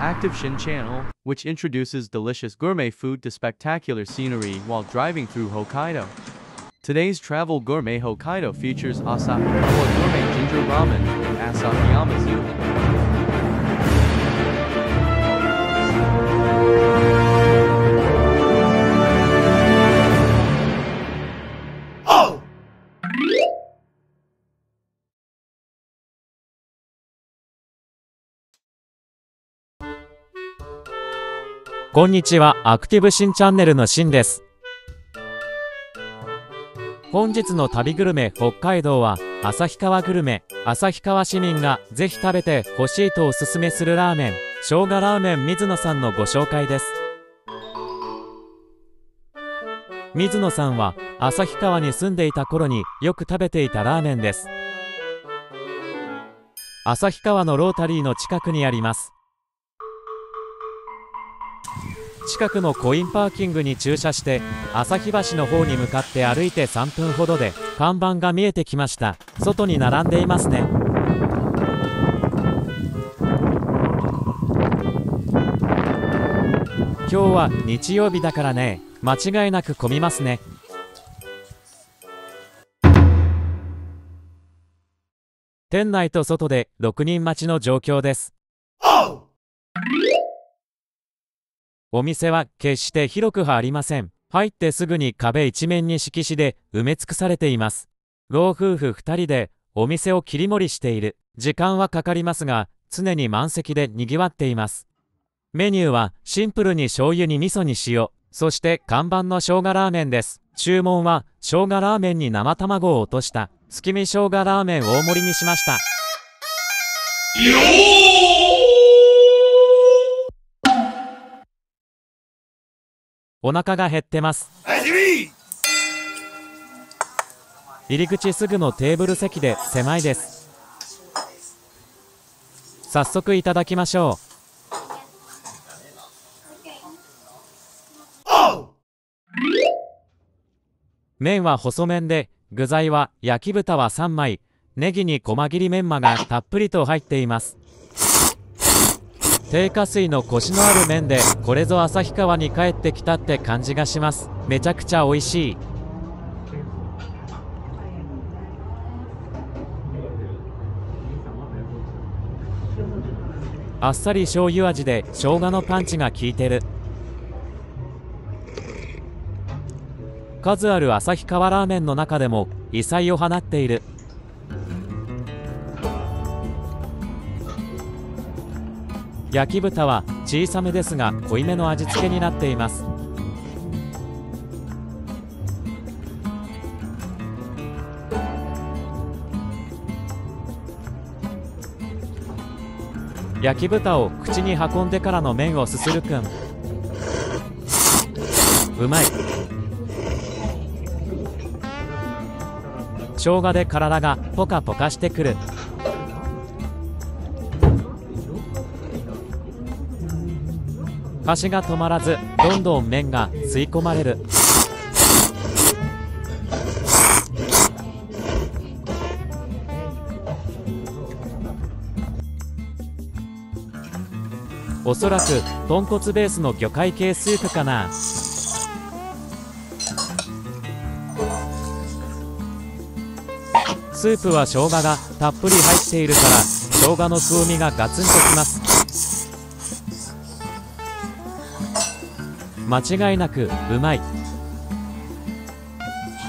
Active Shin Channel, which introduces delicious gourmet food to spectacular scenery while driving through Hokkaido. Today's Travel Gourmet Hokkaido features Asahiyama Gourmet Ginger Ramen and Asahiyama Zoo.こんにちは、Active Shin Channelのシンです。本日の旅グルメ北海道は、旭川グルメ、旭川市民がぜひ食べてほしいとおすすめするラーメン、生姜ラーメン水野さんのご紹介です。水野さんは、旭川に住んでいた頃によく食べていたラーメンです。旭川のロータリーの近くにあります。近くのコインパーキングに駐車して旭橋の方に向かって歩いて3分ほどで看板が見えてきました。外に並んでいますね。今日は日曜日だからね、間違いなく混みますね。店内と外で6人待ちの状況です。お店は決して広くはありません。入ってすぐに壁一面に色紙で埋め尽くされています。老夫婦2人でお店を切り盛りしている。時間はかかりますが、常に満席で賑わっています。メニューはシンプルに醤油に味噌に塩、そして看板の生姜ラーメンです。注文は生姜ラーメンに生卵を落とした月見生姜ラーメン大盛りにしました。お腹が減ってます。入り口すぐのテーブル席で狭いです。早速いただきましょう。麺は細麺で、具材は焼き豚は3枚、ネギに細切りメンマがたっぷりと入っています。低加水のコシのある麺で、これぞ旭川に帰ってきたって感じがします。めちゃくちゃ美味しい。あっさり醤油味で生姜のパンチが効いてる。数ある旭川ラーメンの中でも異彩を放っている。焼き豚は小さめですが濃いめの味付けになっています。焼き豚を口に運んでからの麺をすするくん、うまい。生姜で体がポカポカしてくる。箸が止まらず、どんどん麺が吸い込まれる。おそらく豚骨ベースの魚介系スープかな。スープは生姜がたっぷり入っているから、生姜の風味がガツンときます。間違いなくうまい。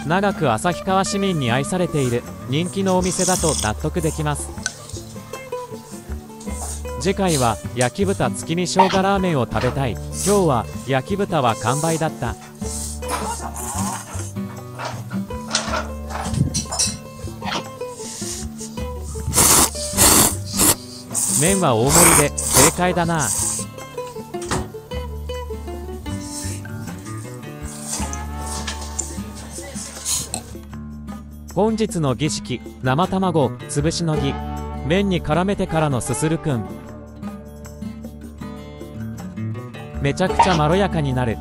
長く旭川市民に愛されている人気のお店だと納得できます。次回は焼き豚月見生姜ラーメンを食べたい。今日は焼き豚は完売だった。麺は大盛りで正解だな。本日の儀式、生卵、潰しのぎ、麺に絡めてからのすするくん。めちゃくちゃまろやかになる。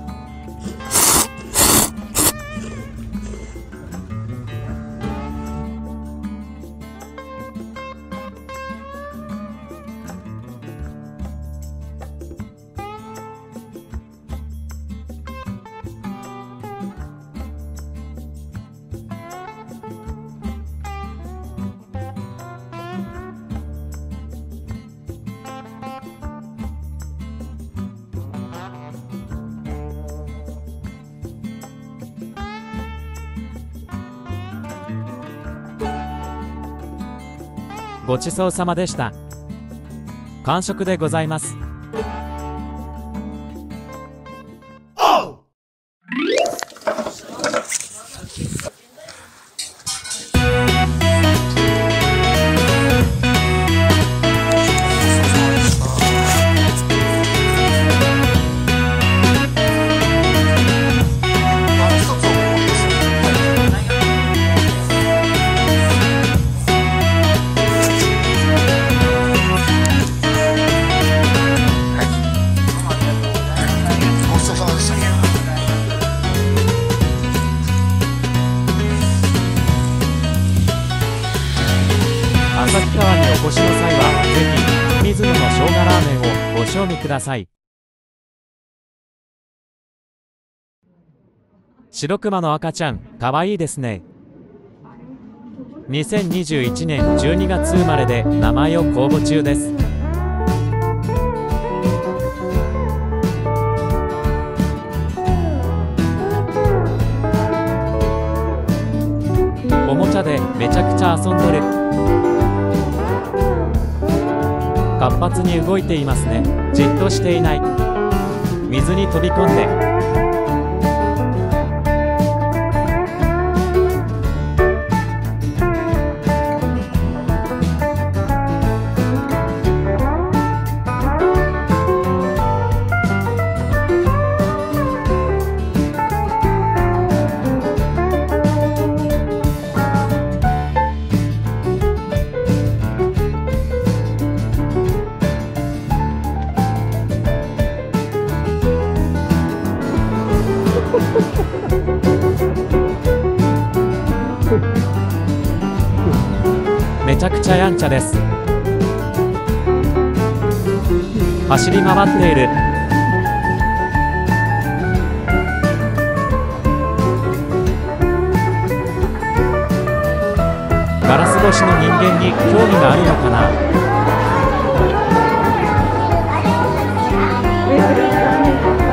ごちそうさまでした。完食でございます。旭川にお越しの際は、ぜひ、水野の生姜ラーメンをご賞味ください。白熊の赤ちゃん、かわいいですね。2021年12月生まれで、名前を公募中です。おもちゃでめちゃくちゃ遊んでる。活発に動いていますね。じっとしていない。水に飛び込んでめちゃくちゃやんちゃです。走り回っている。ガラス越しの人間に興味があるのか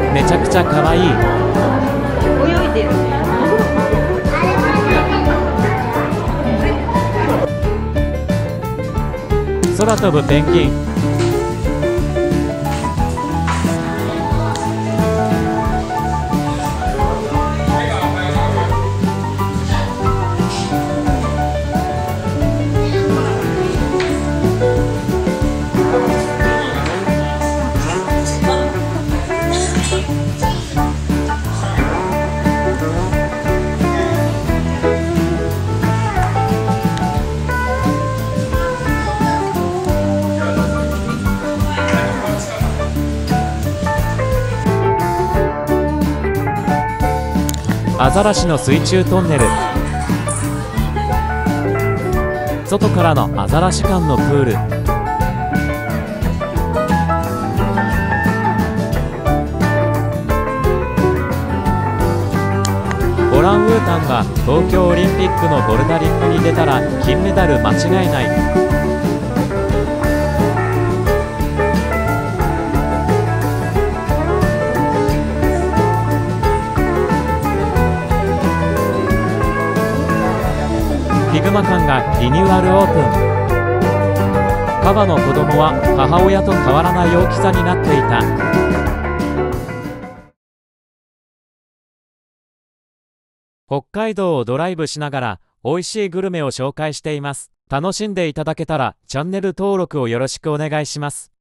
な。めちゃくちゃ可愛い。泳いでる。空飛ぶペンギン。アザラシの水中トンネル。外からのアザラシ館のプール。オランウータンが東京オリンピックのボルダリングに出たら金メダル間違いない。ヒグマ館がリニューアルオープン。カバの子供は母親と変わらない大きさになっていた。北海道をドライブしながら美味しいグルメを紹介しています。楽しんでいただけたらチャンネル登録をよろしくお願いします。